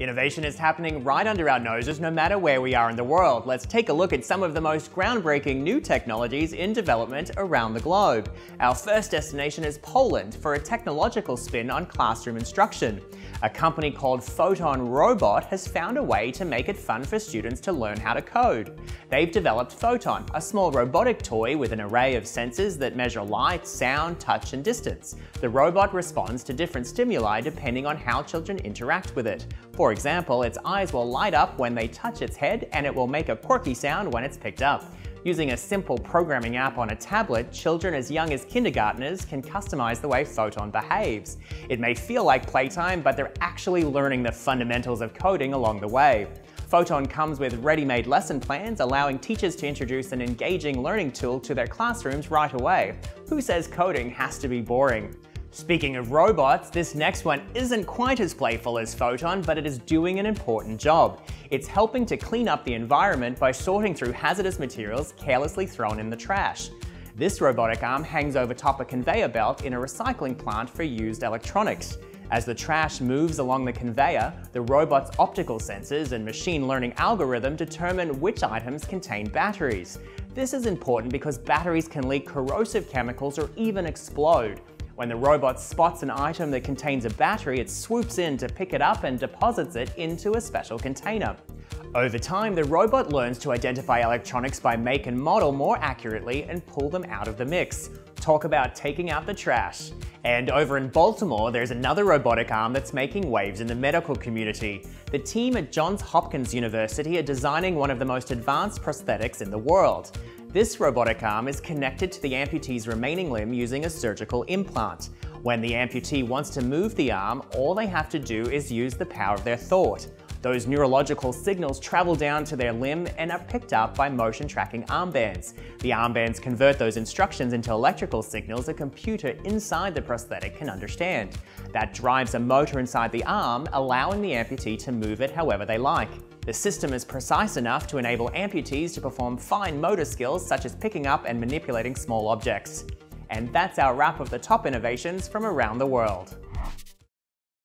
Innovation is happening right under our noses no matter where we are in the world. Let's take a look at some of the most groundbreaking new technologies in development around the globe. Our first destination is Poland for a technological spin on classroom instruction. A company called Photon Robot has found a way to make it fun for students to learn how to code. They've developed Photon, a small robotic toy with an array of sensors that measure light, sound, touch, and distance. The robot responds to different stimuli depending on how children interact with it. For example, its eyes will light up when they touch its head, and it will make a quirky sound when it's picked up. Using a simple programming app on a tablet, children as young as kindergartners can customize the way Photon behaves. It may feel like playtime, but they're actually learning the fundamentals of coding along the way. Photon comes with ready-made lesson plans, allowing teachers to introduce an engaging learning tool to their classrooms right away. Who says coding has to be boring? Speaking of robots, this next one isn't quite as playful as Photon, but it is doing an important job. It's helping to clean up the environment by sorting through hazardous materials carelessly thrown in the trash. This robotic arm hangs over top a conveyor belt in a recycling plant for used electronics. As the trash moves along the conveyor, the robot's optical sensors and machine learning algorithm determine which items contain batteries. This is important because batteries can leak corrosive chemicals or even explode. When the robot spots an item that contains a battery, it swoops in to pick it up and deposits it into a special container. Over time, the robot learns to identify electronics by make and model more accurately and pull them out of the mix. Talk about taking out the trash. And over in Baltimore, there's another robotic arm that's making waves in the medical community. The team at Johns Hopkins University are designing one of the most advanced prosthetics in the world. This robotic arm is connected to the amputee's remaining limb using a surgical implant. When the amputee wants to move the arm, all they have to do is use the power of their thought. Those neurological signals travel down to their limb and are picked up by motion-tracking armbands. The armbands convert those instructions into electrical signals a computer inside the prosthetic can understand. That drives a motor inside the arm, allowing the amputee to move it however they like. The system is precise enough to enable amputees to perform fine motor skills such as picking up and manipulating small objects. And that's our wrap of the top innovations from around the world.